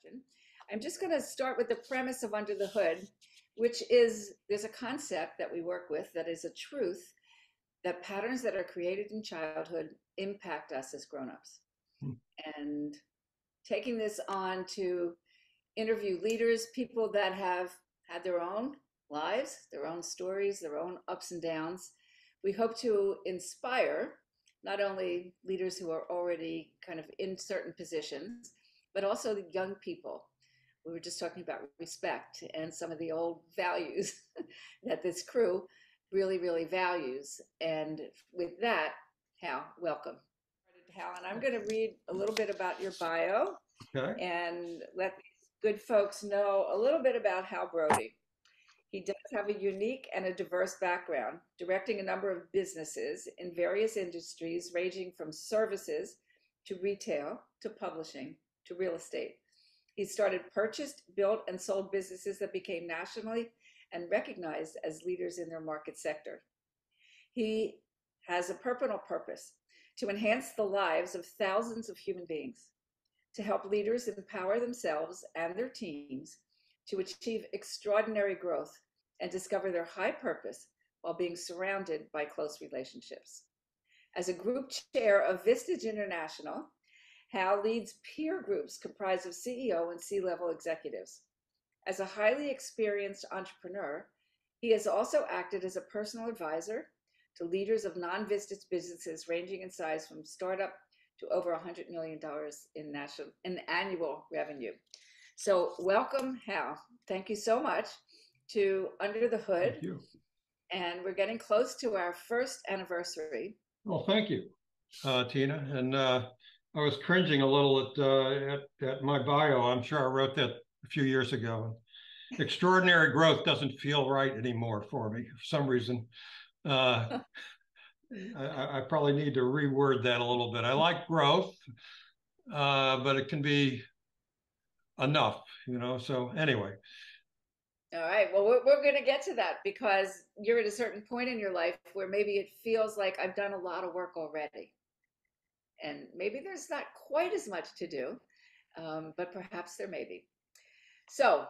question. I'm just going to start with the premise of Under the Hood, which is there's a concept that we work with that is a truth that patterns that are created in childhood impact us as grownups. And taking this on to interview leaders, people that have had their own lives, their own stories, their own ups and downs. We hope to inspire not only leaders who are already kind of in certain positions, but also the young people. We were just talking about respect and some of the old values that this crew really, really values. And with that, Hal, welcome. Hal, and I'm going to read a little bit about your bio, okay, and let these good folks know a little bit about Hal Brody. He does have a unique and a diverse background, directing a number of businesses in various industries, ranging from services to retail to publishing to real estate. He started, purchased, built, and sold businesses that became nationally and recognized as leaders in their market sector. He has a purpose to enhance the lives of thousands of human beings, to help leaders empower themselves and their teams to achieve extraordinary growth and discover their high purpose while being surrounded by close relationships. As a group chair of Vistage International, Hal leads peer groups comprised of CEO and C-level executives. As a highly experienced entrepreneur, he has also acted as a personal advisor to leaders of non-Vistage businesses ranging in size from startup to over $100 million in annual revenue. So welcome, Hal. Thank you so much to Under the Hood. Thank you. And we're getting close to our first anniversary. Well, thank you, Tina. And I was cringing a little at my bio. I'm sure I wrote that a few years ago. Extraordinary growth doesn't feel right anymore for me for some reason. I probably need to reword that a little bit. I like growth, but it can be enough, you know, so anyway. All right, well, we're going to get to that because you're at a certain point in your life where maybe it feels like I've done a lot of work already. And maybe there's not quite as much to do, but perhaps there may be. So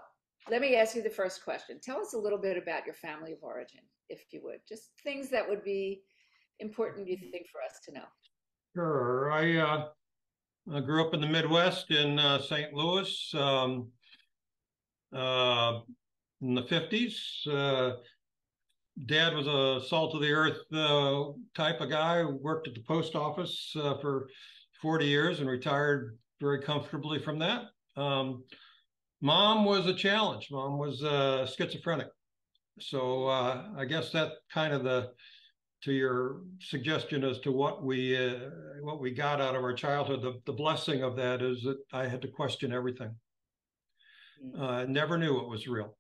let me ask you the first question. Tell us a little bit about your family of origin, if you would, just things that would be important, you think, for us to know. Sure. I grew up in the Midwest in St. Louis in the 50s. Dad was a salt of the earth type of guy, worked at the post office for 40 years and retired very comfortably from that. Mom was a challenge. Mom was schizophrenic. So I guess that kind of to your suggestion as to what we got out of our childhood, the blessing of that is that I had to question everything. Never knew it was real.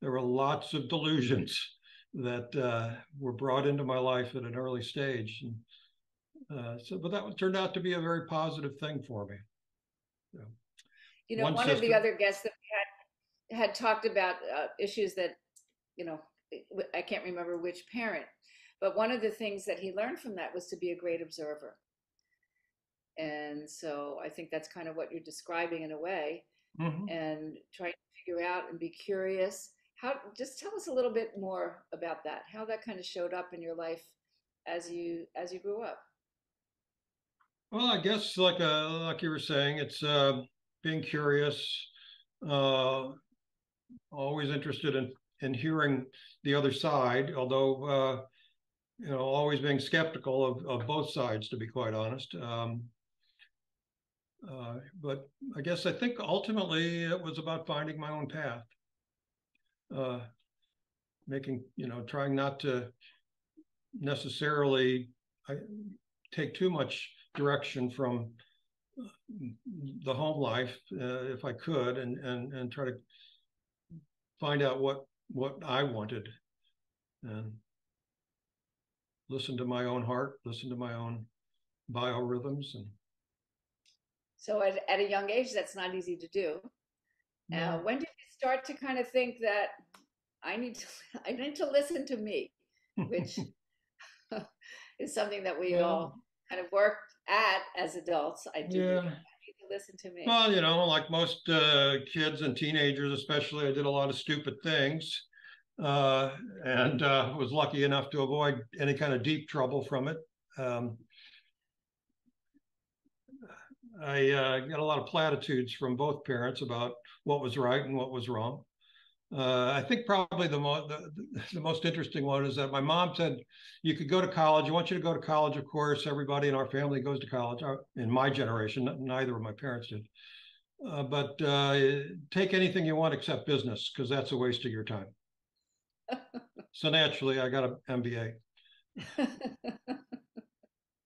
There were lots of delusions that were brought into my life at an early stage. And, but that turned out to be a very positive thing for me. So, you know, one of the other guests that we had talked about issues that, you know, I can't remember which parent, but one of the things that he learned from that was to be a great observer. And so I think that's kind of what you're describing in a way, and trying to figure out and be curious. Just tell us a little bit more about that, how that kind of showed up in your life as you grew up. Well, I guess like you were saying, it's being curious, always interested in hearing the other side, although, you know, always being skeptical of both sides, to be quite honest. But I guess I think ultimately it was about finding my own path, making, you know, trying not to necessarily take too much direction from the home life, if I could, and try to find out what I wanted, and listen to my own heart, listen to my own biorhythms. And so at a young age, that's not easy to do. No. When did you start to kind of think that I need to listen to me, which is something that we all kind of work at as adults. I do. Yeah. I need to listen to me. Well, you know, like most kids and teenagers, especially, I did a lot of stupid things and was lucky enough to avoid any kind of deep trouble from it. I got a lot of platitudes from both parents about what was right and what was wrong. I think probably the most interesting one is that my mom said, you could go to college. I want you to go to college. Of course, everybody in our family goes to college. In my generation, neither of my parents did. But take anything you want except business, because that's a waste of your time. So naturally, I got an MBA.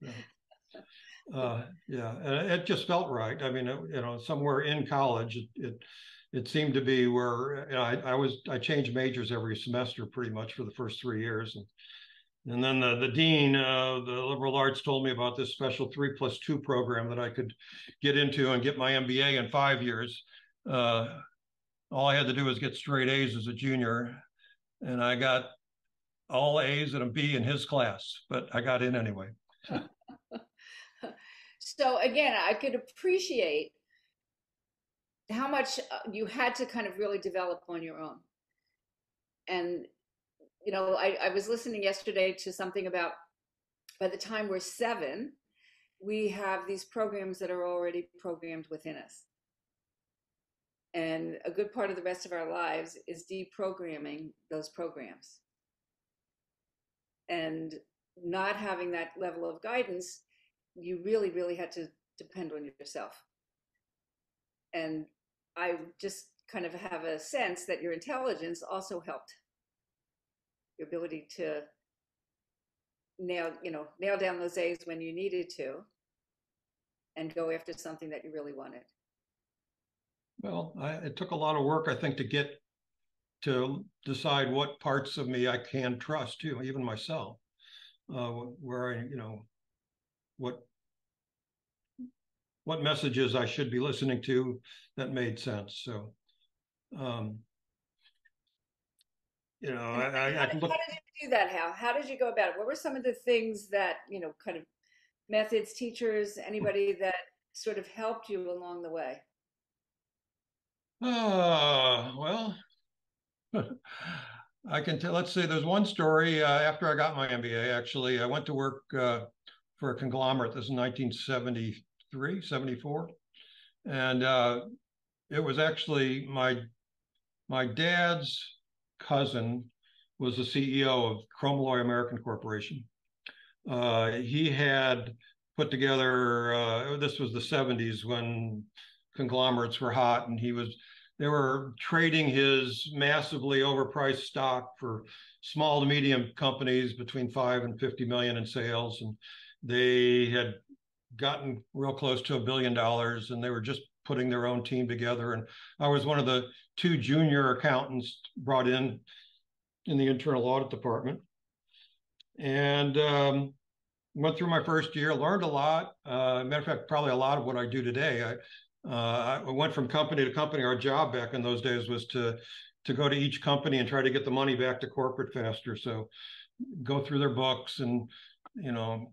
Yeah. Yeah, and it just felt right. I mean, you know, somewhere in college, it seemed to be where, you know, I changed majors every semester pretty much for the first 3 years, and then the dean of the liberal arts told me about this special 3+2 program that I could get into and get my MBA in 5 years. All I had to do was get straight A's as a junior, and I got all A's and a B in his class, but I got in anyway. So again, I could appreciate how much you had to kind of really develop on your own. And, you know, I was listening yesterday to something about, by the time we're 7, we have these programs that are already programmed within us. And a good part of the rest of our lives is deprogramming those programs. And not having that level of guidance, you really, really had to depend on yourself. And I just kind of have a sense that your intelligence also helped. Your ability to nail down those A's when you needed to and go after something that you really wanted. Well, it took a lot of work, I think, to get to decide what parts of me I can trust too, even myself, where I, you know, what messages I should be listening to that made sense. So, you know, I can look. How did you do that, Hal? How did you go about it? What were some of the things that, you know, kind of methods, teachers, anybody that sort of helped you along the way? Well, I can tell, let's see, there's one story after I got my MBA, actually, I went to work for a conglomerate. This is 1973, 74. And it was actually my dad's cousin was the CEO of Chromalloy American Corporation. He had put together, this was the 70s when conglomerates were hot, and they were trading his massively overpriced stock for small to medium companies between 5 and 50 million in sales. And they had gotten real close to $1 billion, and they were just putting their own team together. And I was one of the 2 junior accountants brought in the internal audit department, and went through my first year, learned a lot. Matter of fact, probably a lot of what I do today. I went from company to company. Our job back in those days was to go to each company and try to get the money back to corporate faster. So go through their books and, you know,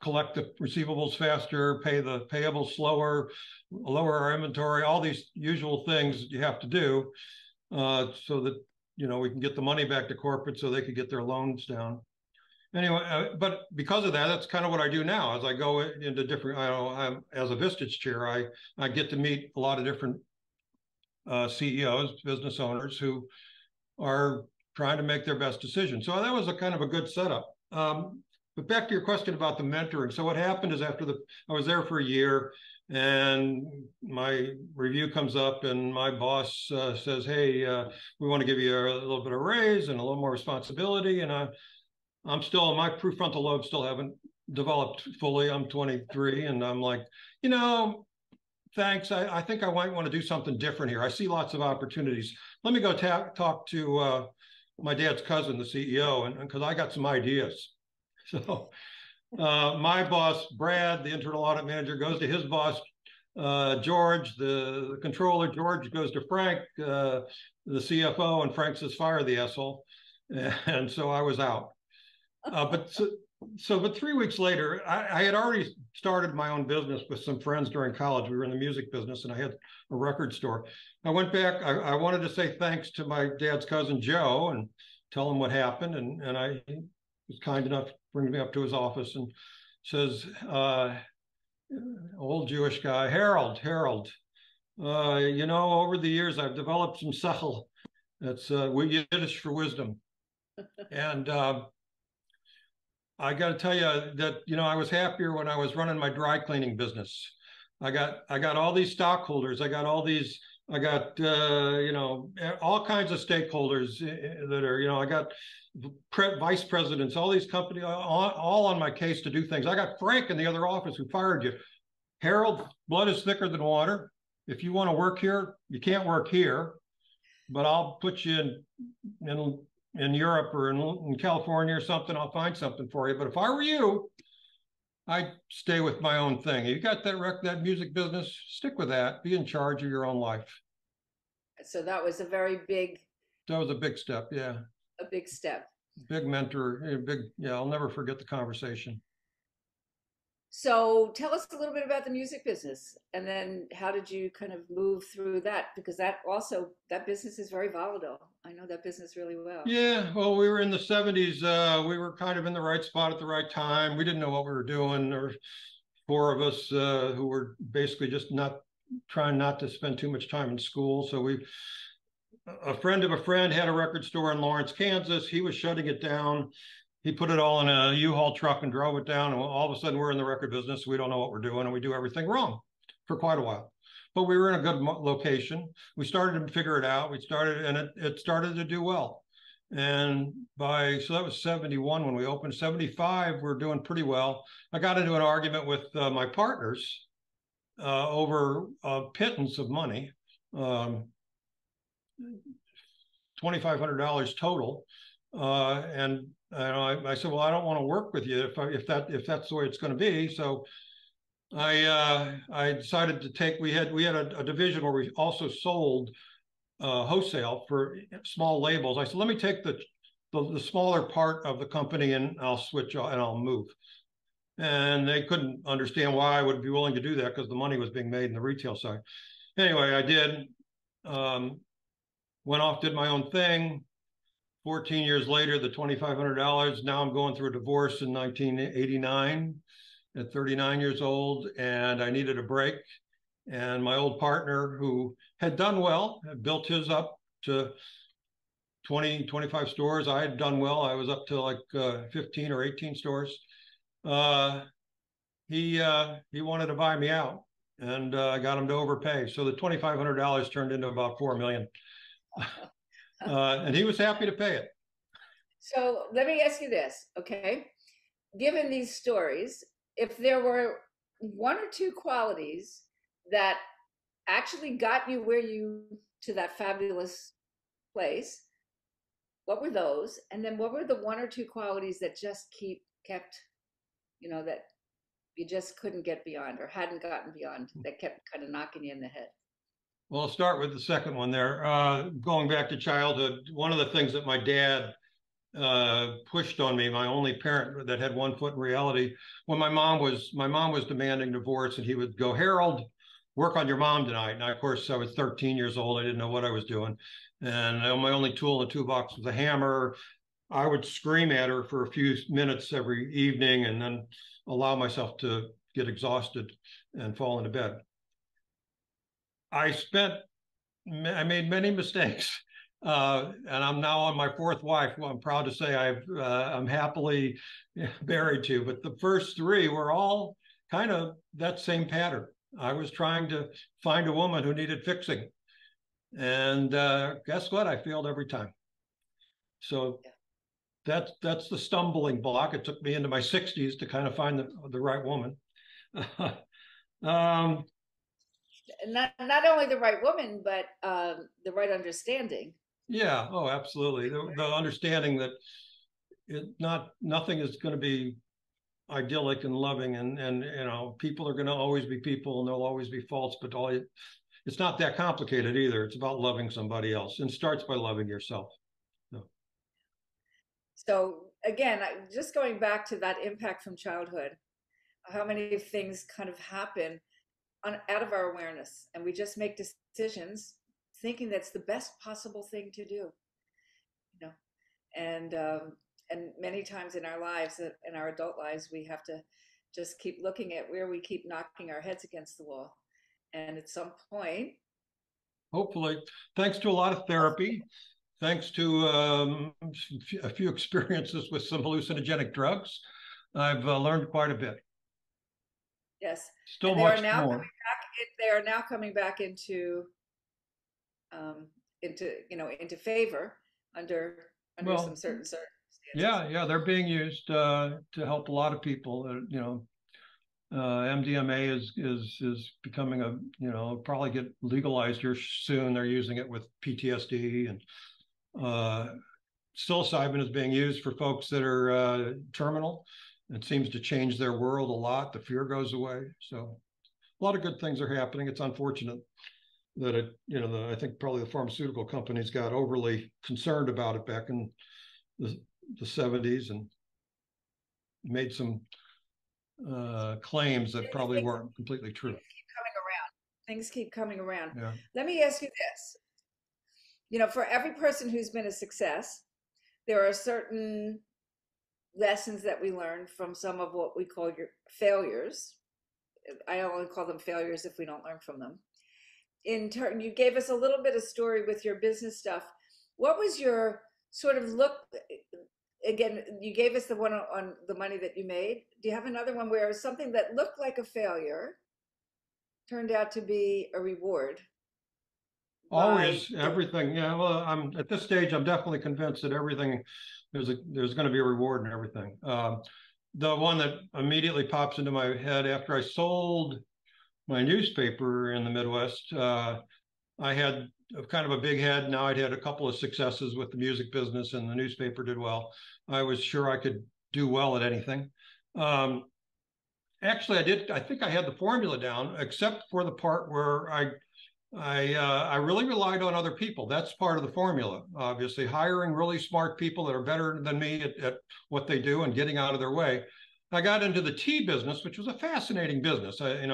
collect the receivables faster, pay the payables slower, lower our inventory, all these usual things you have to do so that, you know, we can get the money back to corporate so they could get their loans down. Anyway, but because of that, that's kind of what I do now. As I go into different, I'm as a Vistage chair, I get to meet a lot of different CEOs, business owners who are trying to make their best decision. So that was a kind of a good setup. But back to your question about the mentoring. So what happened is I was there for a year, and my review comes up, and my boss says, "Hey, we want to give you a little bit of raise and a little more responsibility." And I'm still, my prefrontal lobe still haven't developed fully. I'm 23, and I'm like, you know, thanks. I think I might want to do something different here. I see lots of opportunities. Let me go talk to my dad's cousin, the CEO, and because I got some ideas. So my boss, Brad, the internal audit manager, goes to his boss, George, the controller. George goes to Frank, the CFO, and Frank says, "Fire the asshole." And so I was out. But 3 weeks later, I had already started my own business with some friends during college. We were in the music business, and I had a record store. I went back. I wanted to say thanks to my dad's cousin, Joe, and tell him what happened. He was kind enough to bring me up to his office and says, old Jewish guy, Harold, you know, over the years, I've developed some sechel. That's Yiddish for wisdom. And I got to tell you that, you know, I was happier when I was running my dry cleaning business. I got all these stockholders. I got you know, all kinds of stakeholders that are, you know, I got vice presidents, all these companies, all on my case to do things. I got Frank in the other office who fired you. Harold, blood is thicker than water. If you want to work here, you can't work here, but I'll put you in Europe or in California or something. I'll find something for you. But if I were you, I'd stay with my own thing. You got that music business, stick with that, be in charge of your own life. So that was a very big. That was a big step. Yeah. A big step. Big mentor. Big. Yeah. I'll never forget the conversation. So tell us a little bit about the music business, and then how did you kind of move through that? Because that business is very volatile. I know that business really well. Yeah, well, we were in the 70s. We were kind of in the right spot at the right time. We didn't know what we were doing. There were four of us who were basically just trying not to spend too much time in school. So a friend of a friend had a record store in Lawrence, Kansas. He was shutting it down. He put it all in a U-Haul truck and drove it down. And all of a sudden, we're in the record business. We don't know what we're doing, and we do everything wrong for quite a while. But we were in a good location. We started to figure it out. It started to do well. And so that was 71 when we opened. 75, we're doing pretty well. I got into an argument with my partners over a pittance of money, $2,500 total, and I said, well, I don't want to work with you if that's the way it's going to be. So I decided to take. We had a division where we also sold wholesale for small labels. I said, let me take the smaller part of the company, and I'll switch and I'll move. And they couldn't understand why I would be willing to do that because the money was being made in the retail side. Anyway, I did. Went off, did my own thing. 14 years later, the $2,500, now I'm going through a divorce in 1989 at 39 years old, and I needed a break. And my old partner, who had done well, had built his up to 20, 25 stores. I had done well. I was up to like 15 or 18 stores. He wanted to buy me out, and I got him to overpay. So the $2,500 turned into about $4 million. And he was happy to pay it. So let me ask you this, okay? Given these stories, if there were one or two qualities that actually got you to that fabulous place, what were those? And then what were the one or two qualities that just kept, you know, that you just couldn't get beyond or hadn't gotten beyond, that kept kind of knocking you in the head? Well, I'll start with the second one there. Going back to childhood, one of the things that my dad pushed on me, my only parent that had one foot in reality, when my mom was demanding divorce, and he would go, Harold, work on your mom tonight. And I, of course, I was 13 years old. I didn't know what I was doing. And my only tool in the toolbox was a hammer. I would scream at her for a few minutes every evening and then allow myself to get exhausted and fall into bed. I made many mistakes, and I'm now on my fourth wife. Well, I'm proud to say I'm happily married to, but the first three were all kind of that same pattern. I was trying to find a woman who needed fixing, and guess what? I failed every time. So that's the stumbling block. It took me into my 60s to kind of find the right woman. Not only the right woman, but the right understanding. Yeah. Oh, absolutely. The understanding that nothing is going to be idyllic and loving, and you know, people are going to always be people, and there'll always be faults. But it's not that complicated either. It's about loving somebody else, and starts by loving yourself. So again, just going back to that impact from childhood. how many things kind of happen out of our awareness, and we just make decisions thinking that's the best possible thing to do, you know. And many times in our lives, in our adult lives, we have to just keep looking at where we keep knocking our heads against the wall. And at some point, hopefully, thanks to a lot of therapy, thanks to a few experiences with some hallucinogenic drugs, I've learned quite a bit. Yes. Still much more. They are now coming back into favor under well, some certain circumstances. Yeah, yeah, they're being used to help a lot of people. You know, MDMA is becoming a, you know, probably get legalized here soon. They're using it with PTSD, and psilocybin is being used for folks that are terminal. It seems to change their world a lot. The fear goes away. So a lot of good things are happening. It's unfortunate that it, you know, I think probably the pharmaceutical companies got overly concerned about it back in the 70s and made some claims that probably weren't completely true. Things keep coming around. Yeah. Let me ask you this. You know, for every person who's been a success, there are certain lessons that we learn from some of what we call your failures. I only call them failures if we don't learn from them. In turn, you gave us a little bit of story with your business stuff. What was your sort of look? Again, you gave us the one on the money that you made. Do you have another one where something that looked like a failure turned out to be a reward? Always, everything. Yeah, well, I'm at this stage, I'm definitely convinced that everything, there's going to be a reward in everything. The one that immediately pops into my head after I sold my newspaper in the Midwest, I had kind of a big head. Now I'd had a couple of successes with the music business and the newspaper did well. I was sure I could do well at anything. Actually, I did. I think I had the formula down, except for the part where I really relied on other people. That's part of the formula, obviously. Hiring really smart people that are better than me at what they do and getting out of their way. I got into the tea business, which was a fascinating business. I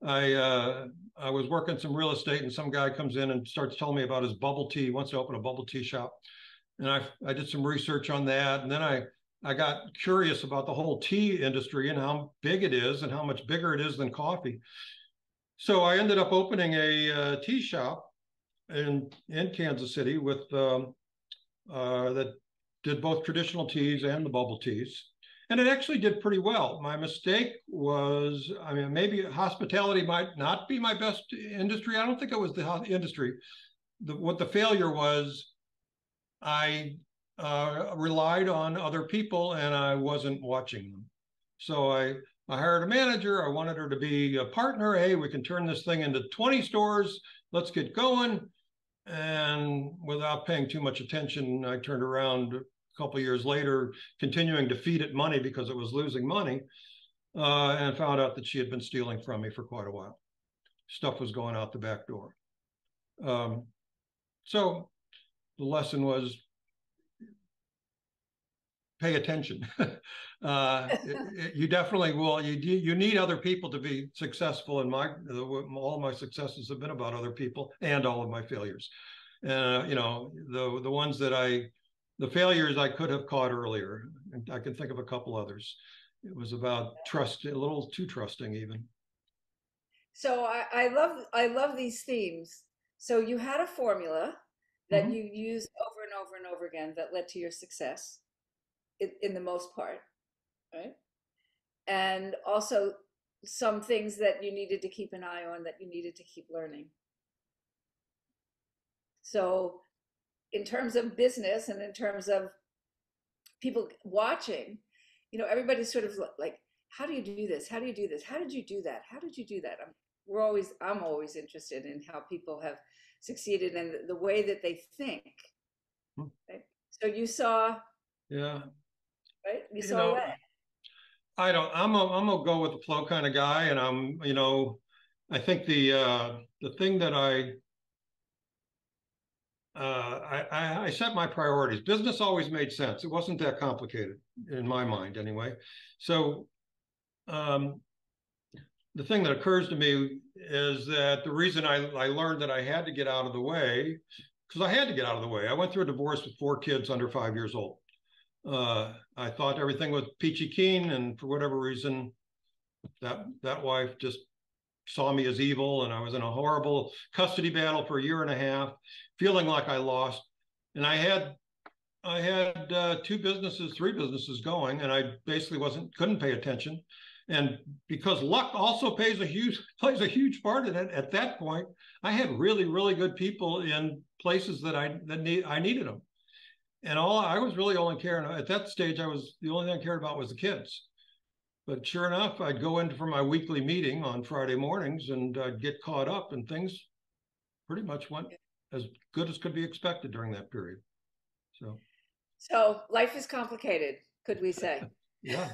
was working some real estate, and some guy comes in and starts telling me about his bubble tea. He wants to open a bubble tea shop, and I did some research on that, and then I got curious about the whole tea industry and how big it is and how much bigger it is than coffee. So I ended up opening a tea shop in Kansas City with that did both traditional teas and the bubble teas. And it actually did pretty well. My mistake was, I mean, maybe hospitality might not be my best industry. I don't think it was the industry. What the failure was, I relied on other people and I wasn't watching them. So I hired a manager. I wanted her to be a partner. Hey, we can turn this thing into 20 stores. Let's get going. And without paying too much attention, I turned around a couple of years later, continuing to feed it money because it was losing money, and found out that she had been stealing from me for quite a while. Stuff was going out the back door. So the lesson was pay attention. You definitely will. You need other people to be successful. And all of my successes have been about other people and all of my failures. You know, the ones that the failures I could have caught earlier. And I can think of a couple others. It was about trust, a little too trusting even. So I love these themes. So you had a formula that you used over and over and over again that led to your success, in the most part, right? And also some things that you needed to keep an eye on, that you needed to keep learning. So in terms of business and in terms of people watching, you know, everybody's sort of like, how do you do this? How do you do this? How did you do that? How did you do that? I'm always interested in how people have succeeded and the way that they think. Right? So you saw, yeah, right? You saw that. I'm a go with the flow kind of guy, and I'm, you know, I think the thing that I set my priorities. Business always made sense. It wasn't that complicated in my mind anyway. So the thing that occurs to me is that the reason I learned that I had to get out of the way, because I had to get out of the way. I went through a divorce with 4 kids under 5 years old. I thought everything was peachy keen, and for whatever reason, that wife just saw me as evil, and I was in a horrible custody battle for a year and a half, feeling like I lost. And I had 3 businesses going, and I basically couldn't pay attention. And because luck also plays a huge part in it. At that point, I had really, really good people in places that I needed them. And I was really only caring at that stage. The only thing I cared about was the kids. But sure enough, I'd go in for my weekly meeting on Friday mornings, and I'd get caught up, and things pretty much went as good as could be expected during that period. So life is complicated, could we say? Yeah.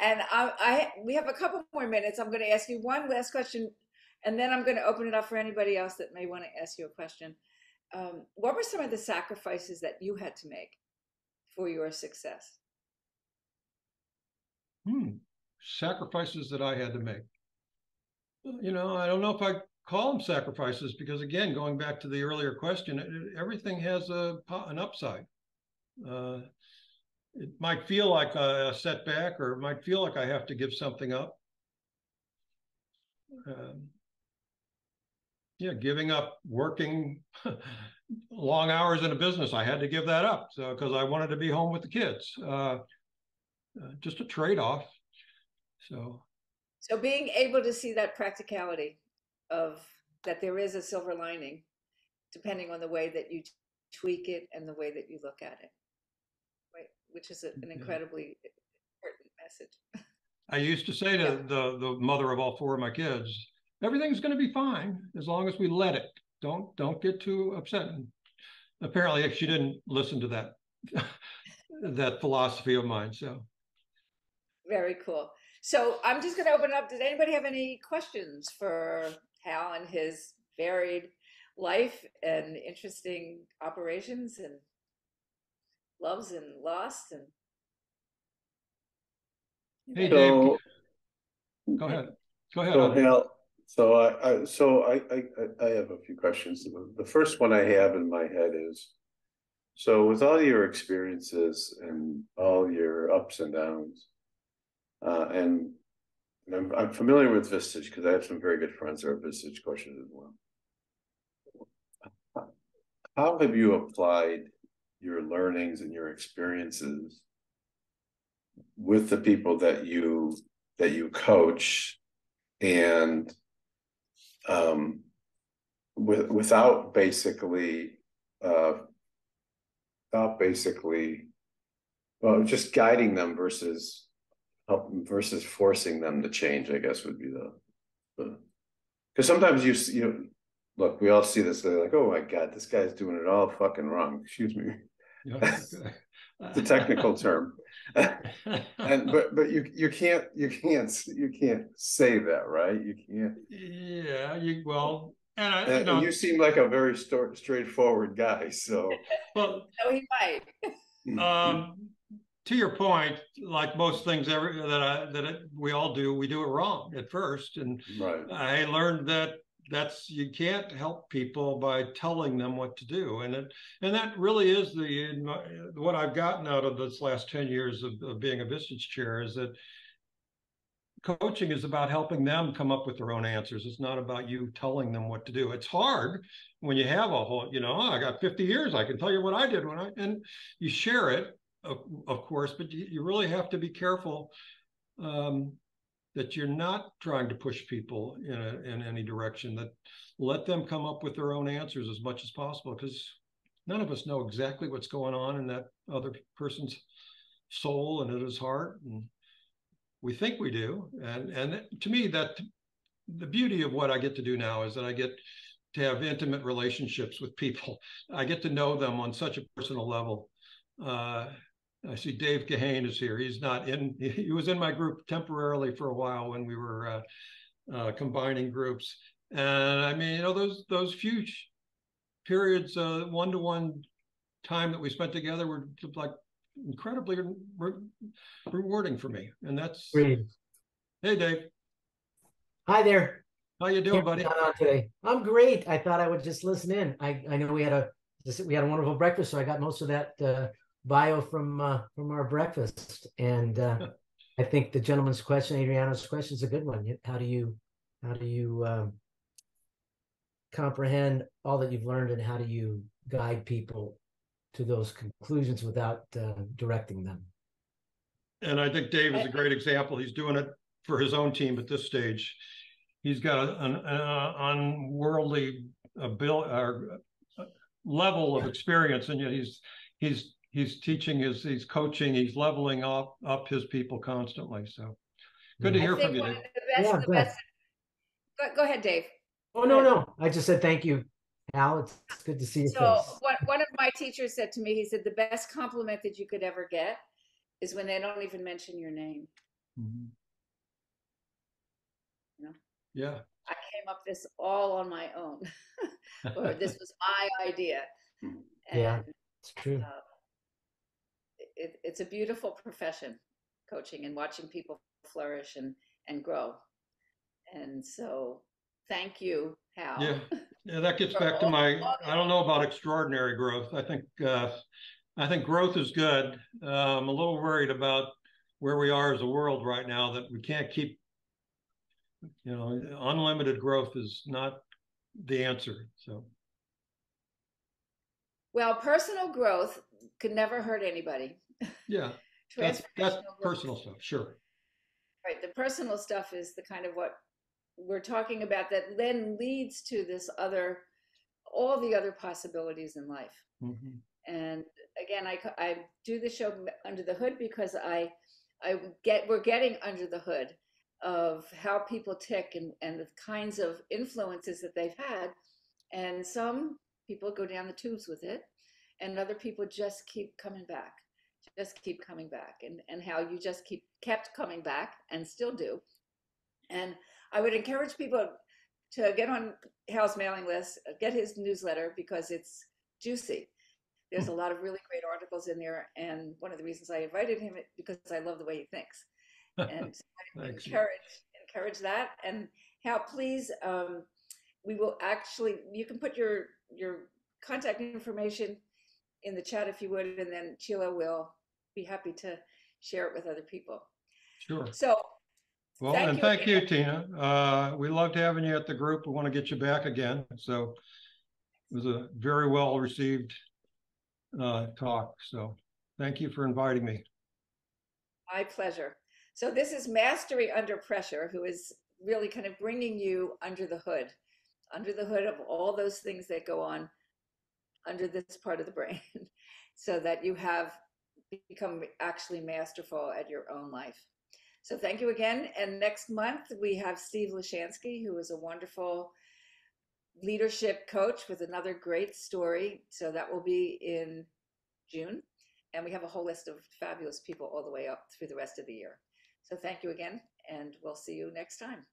And we have a couple more minutes. I'm going to ask you one last question, and then I'm going to open it up for anybody else that may want to ask you a question. What were some of the sacrifices that you had to make for your success? Sacrifices that I had to make. You know, I don't know if I call them sacrifices, because again, going back to the earlier question, everything has an upside. It might feel like a setback, or it might feel like I have to give something up. Yeah, giving up working long hours in a business. I had to give that up, so because I wanted to be home with the kids. Just a trade-off. So being able to see that practicality of that, there is a silver lining, depending on the way that you tweak it and the way that you look at it. Right, which is an incredibly important message. I used to say to the mother of all 4 of my kids, everything's going to be fine as long as we let it. Don't get too upset. And apparently, she didn't listen to that that philosophy of mine. So very cool. So I'm just going to open it up. Does anybody have any questions for Hal and his varied life and interesting operations and loves and lost? And hey, so, Dave, go ahead. So Hal, I have a few questions. The first one I have in my head is, so with all your experiences and all your ups and downs, and I'm familiar with Vistage because I have some very good friends that are Vistage coaches as well. How have you applied your learnings and your experiences with the people that you coach, and just guiding them versus forcing them to change, I guess would be the because sometimes you look, we all see this, they're like, oh my God, this guy's doing it all fucking wrong. Excuse me. That's the technical term. And but you can't say that, right? You can't. Yeah, you seem like a very straightforward guy, so. Well, so he might. To your point, like most things we all do, we do it wrong at first, and right. I learned that you can't help people by telling them what to do, and that really is what I've gotten out of this last 10 years of being a Vistage chair, is that coaching is about helping them come up with their own answers. It's not about you telling them what to do. It's hard when you have a whole, I got 50 years, I can tell you what I did and you share it, of course, but you really have to be careful that you're not trying to push people in any direction, that let them come up with their own answers as much as possible, because none of us know exactly what's going on in that other person's soul and in his heart. And we think we do. And to me, that the beauty of what I get to do now is that I get to have intimate relationships with people. I get to know them on such a personal level. I see Dave Kahane is here. He's not in. He was in my group temporarily for a while when we were combining groups. And I mean, those few periods, one-to-one time that we spent together were like incredibly rewarding for me. And that's great. Hey, Dave. Hi there. How you doing, buddy? Today? I'm great. I thought I would just listen in. I know we had a wonderful breakfast, so I got most of that bio from our breakfast. And I think the gentleman's question, Adriano's question, is a good one. How do you comprehend all that you've learned, and how do you guide people to those conclusions without directing them? And I think Dave is a great example. He's doing it for his own team at this stage. He's got an unworldly level of experience, and yet he's teaching, he's coaching, he's leveling up his people constantly. So good to hear from you, Dave. Go ahead, Dave. Oh, no. I just said thank you, Hal. It's good to see you. So one of my teachers said to me, he said, the best compliment that you could ever get is when they don't even mention your name. Mm-hmm. You know? Yeah. I came up this all on my own, or this was my idea. And, yeah, it's true. It's a beautiful profession, coaching, and watching people flourish and grow. And so thank you, Hal. Yeah, that gets back to my, I don't know about extraordinary growth. I think growth is good. I'm a little worried about where we are as a world right now, that we can't keep, unlimited growth is not the answer. So, well, personal growth could never hurt anybody. Yeah, that's personal stuff, sure. Right, the personal stuff is the kind of what we're talking about that then leads to this other, all the other possibilities in life. Mm-hmm. And again, I do the show Under the Hood because we're getting under the hood of how people tick and the kinds of influences that they've had. And some people go down the tubes with it, and other people just keep coming back, and how you just kept coming back and still do. And I would encourage people to get on Hal's mailing list, get his newsletter, because it's juicy. There's a lot of really great articles in there. And one of the reasons I invited him is because I love the way he thinks. And so I encourage that. And Hal, please, we will actually, you can put your contact information in the chat if you would, and then Sheila will be happy to share it with other people. Sure. So, well, thank you, Tina. We loved having you at the group. We want to get you back again. So it was a very well received talk. So thank you for inviting me. My pleasure. So this is Mastery Under Pressure, who is really kind of bringing you under the hood of all those things that go on under this part of the brain, so that you have become actually masterful at your own life. So thank you again. And next month, we have Steve Lashansky, who is a wonderful leadership coach with another great story. So that will be in June. And we have a whole list of fabulous people all the way up through the rest of the year. So thank you again, and we'll see you next time.